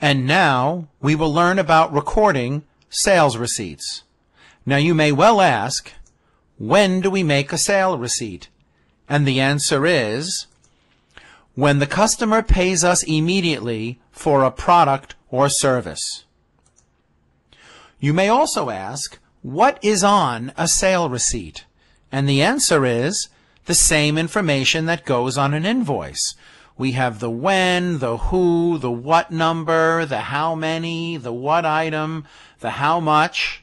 And now we will learn about recording sales receipts. Now you may well ask, when do we make a sale receipt? And the answer is, when the customer pays us immediately for a product or service. You may also ask, what is on a sale receipt? And the answer is the same information that goes on an invoice. We have the when, the who, the what number, the how many, the what item, the how much.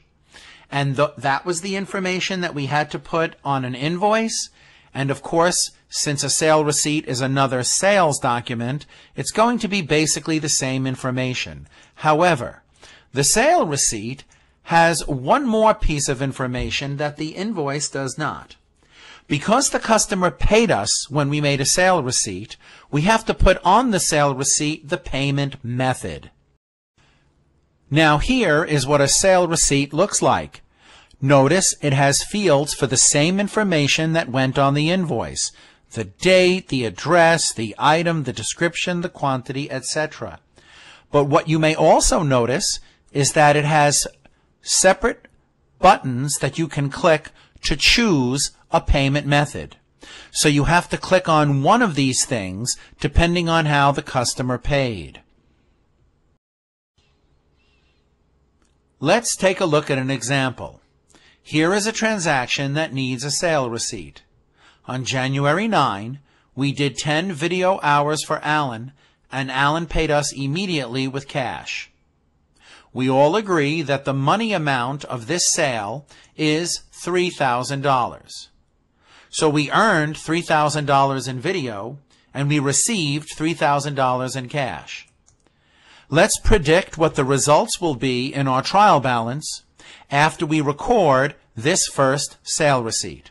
And that was the information that we had to put on an invoice. And of course, since a sale receipt is another sales document, it's going to be basically the same information. However, the sale receipt has one more piece of information that the invoice does not. Because the customer paid us when we made a sale receipt, we have to put on the sale receipt the payment method. Now here is what a sale receipt looks like. Notice it has fields for the same information that went on the invoice: the date, the address, the item, the description, the quantity, etc. But what you may also notice is that it has separate buttons that you can click to choose a payment method. So you have to click on one of these things depending on how the customer paid. Let's take a look at an example. Here is a transaction that needs a sale receipt. On January 9, we did 10 video hours for Allen, and Allen paid us immediately with cash. We all agree that the money amount of this sale is $3,000. So we earned $3,000 in video, and we received $3,000 in cash. Let's predict what the results will be in our trial balance after we record this first sale receipt.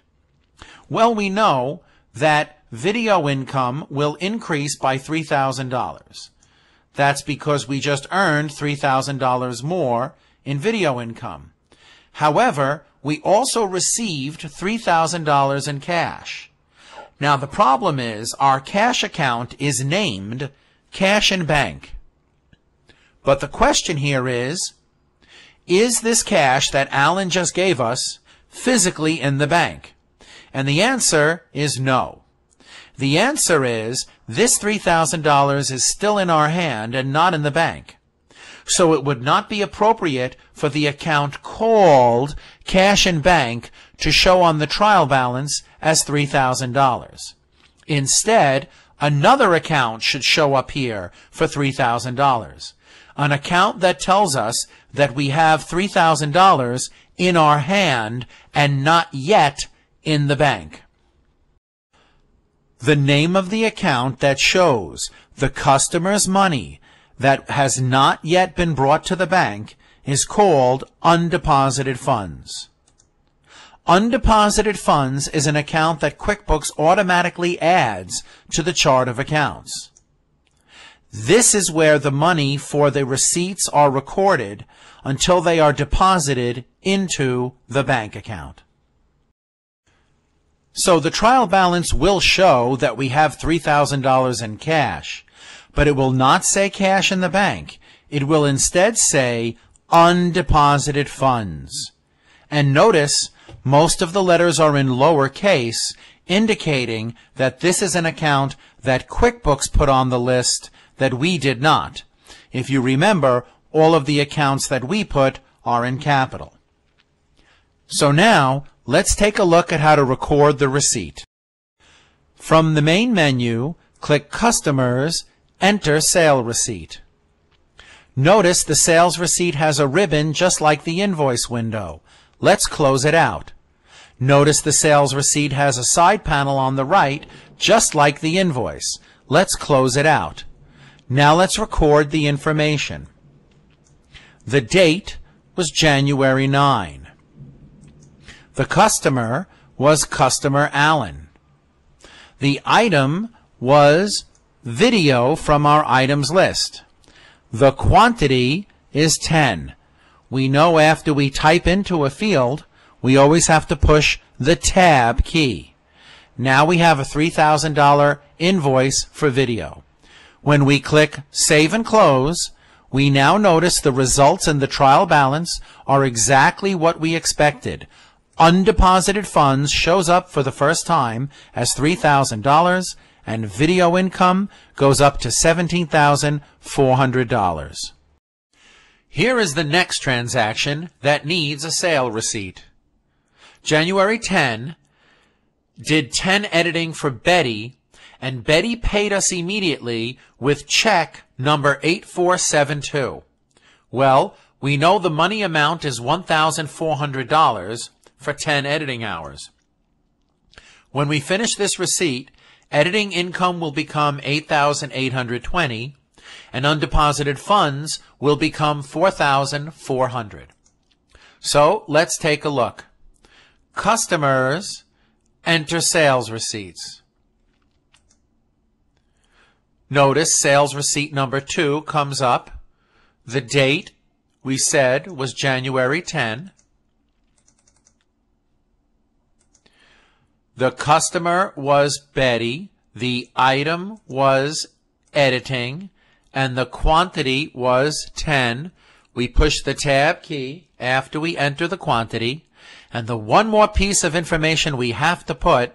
Well, we know that video income will increase by $3,000. That's because we just earned $3,000 more in video income. However, we also received $3,000 in cash. Now the problem is our cash account is named Cash and Bank. But the question here is this cash that Allen just gave us physically in the bank? And the answer is no. The answer is this $3,000 is still in our hand and not in the bank. So it would not be appropriate for the account called Cash and Bank to show on the trial balance as $3,000. Instead, another account should show up here for $3,000. An account that tells us that we have $3,000 in our hand and not yet in the bank. The name of the account that shows the customer's money that has not yet been brought to the bank is called undeposited funds. Undeposited funds is an account that QuickBooks automatically adds to the chart of accounts. This is where the money for the receipts are recorded until they are deposited into the bank account. So the trial balance will show that we have $3,000 in cash, but it will not say cash in the bank. It will instead say undeposited funds. And notice most of the letters are in lower case, indicating that this is an account that QuickBooks put on the list that we did not. If you remember, all of the accounts that we put are in capital. So now, let's take a look at how to record the receipt. From the main menu, click Customers, enter Sale Receipt. Notice the sales receipt has a ribbon just like the invoice window. Let's close it out. Notice the sales receipt has a side panel on the right just like the invoice. Let's close it out. Now let's record the information. The date was January 9. The customer was Customer Allen. The item was video from our items list. The quantity is 10. We know after we type into a field, we always have to push the tab key. Now we have a $3,000 invoice for video. When we click Save and Close, We now notice the results in the trial balance are exactly what we expected. Undeposited funds shows up for the first time as $3,000, and video income goes up to $17,400. Here is the next transaction that needs a sale receipt. January 10 did 10 editing for Betty, and Betty paid us immediately with check number 8472. Well, we know the money amount is $1,400 for 10 editing hours. When we finish this receipt, editing income will become $8,820, and undeposited funds will become $4,400. So let's take a look. Customers enter sales receipts. Notice sales receipt number 2 comes up. The date we said was January 10. The customer was Betty, the item was editing, and the quantity was 10. We push the tab key after we enter the quantity. And the one more piece of information we have to put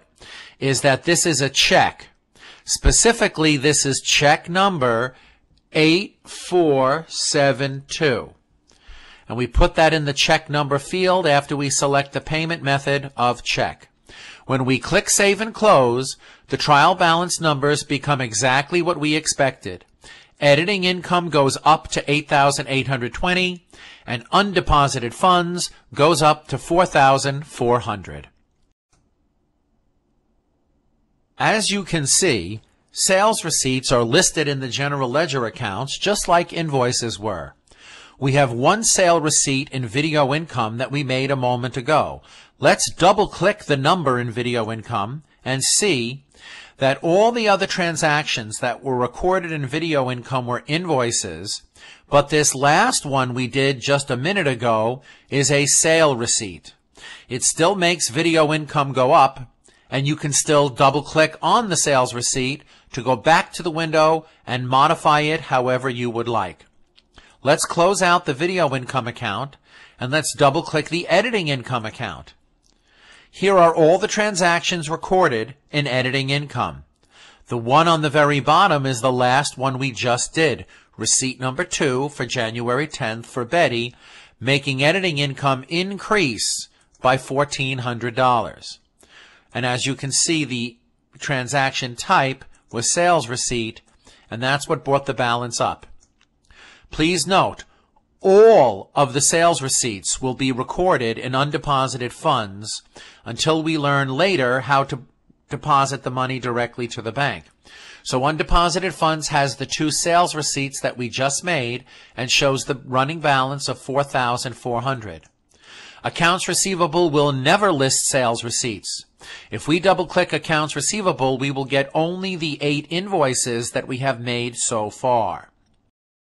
is that this is a check. Specifically, this is check number 8472. And we put that in the check number field after we select the payment method of check. When we click Save and Close, the trial balance numbers become exactly what we expected. Editing income goes up to $8,820, and undeposited funds goes up to $4,400. As you can see, sales receipts are listed in the general ledger accounts just like invoices were. We have one sale receipt in video income that we made a moment ago. Let's double-click the number in video income and see that all the other transactions that were recorded in video income were invoices, but this last one we did just a minute ago is a sale receipt. It still makes video income go up, and you can still double-click on the sales receipt to go back to the window and modify it however you would like. Let's close out the video income account, and let's double-click the editing income account. Here are all the transactions recorded in editing income. The one on the very bottom is the last one we just did, receipt number 2 for January 10th for Betty, making editing income increase by $1,400. And as you can see, the transaction type was sales receipt, and that's what brought the balance up. Please note, all of the sales receipts will be recorded in undeposited funds until we learn later how to deposit the money directly to the bank. So undeposited funds has the 2 sales receipts that we just made and shows the running balance of $4,400. Accounts receivable will never list sales receipts. If we double-click accounts receivable, we will get only the 8 invoices that we have made so far.